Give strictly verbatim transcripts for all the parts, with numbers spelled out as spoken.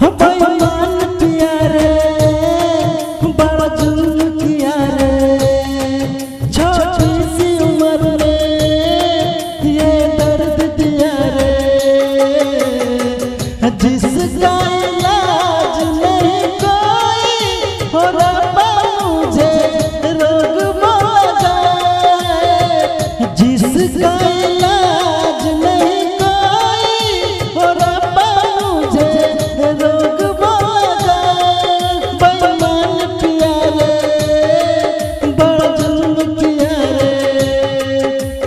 बेईमान पिया रे बड़ा जुल्म किया रे, छोटी सी उम्र में ये दर्द दिया रे, जिसका इलाज नहीं कोई हो रब्बा मुझे रोग मौजा, जिसका इलाज नहीं कोई हो रब्बा मुझे रोग मौजा। बेईमान पिया रे बड़ा जुल्म किया रे,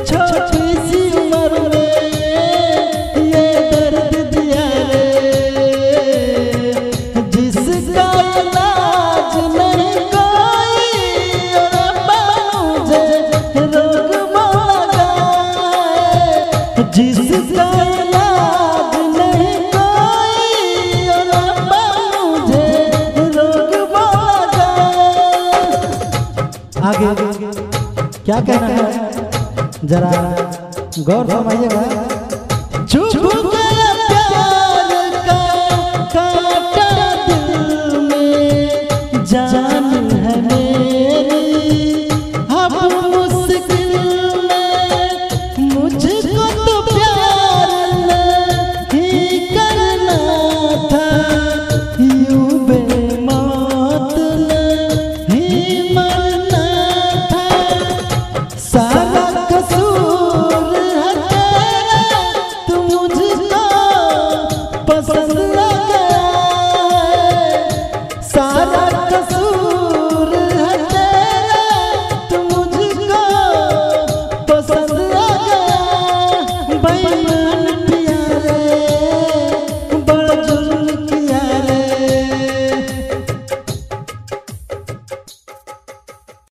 छोटी सी उम्र में ये दर्द दिया रे, जिसका इलाज नहीं कोई ओ रब्बा मुझे रोग मौजा, जिसका इलाज नहीं कोई ओ रब्बा मुझे रोग मौजा। आगे, आगे क्या कहना है जरा गौर फरमाइएगा। चुप कर प्यार का कांटा दिल में, जान है मेरी अब मुश्किल में, मुझको तो प्यार ही करना था, यूं बेमौत ही मरना था। सारा कसूर है तेरा, तू मुझको पसंद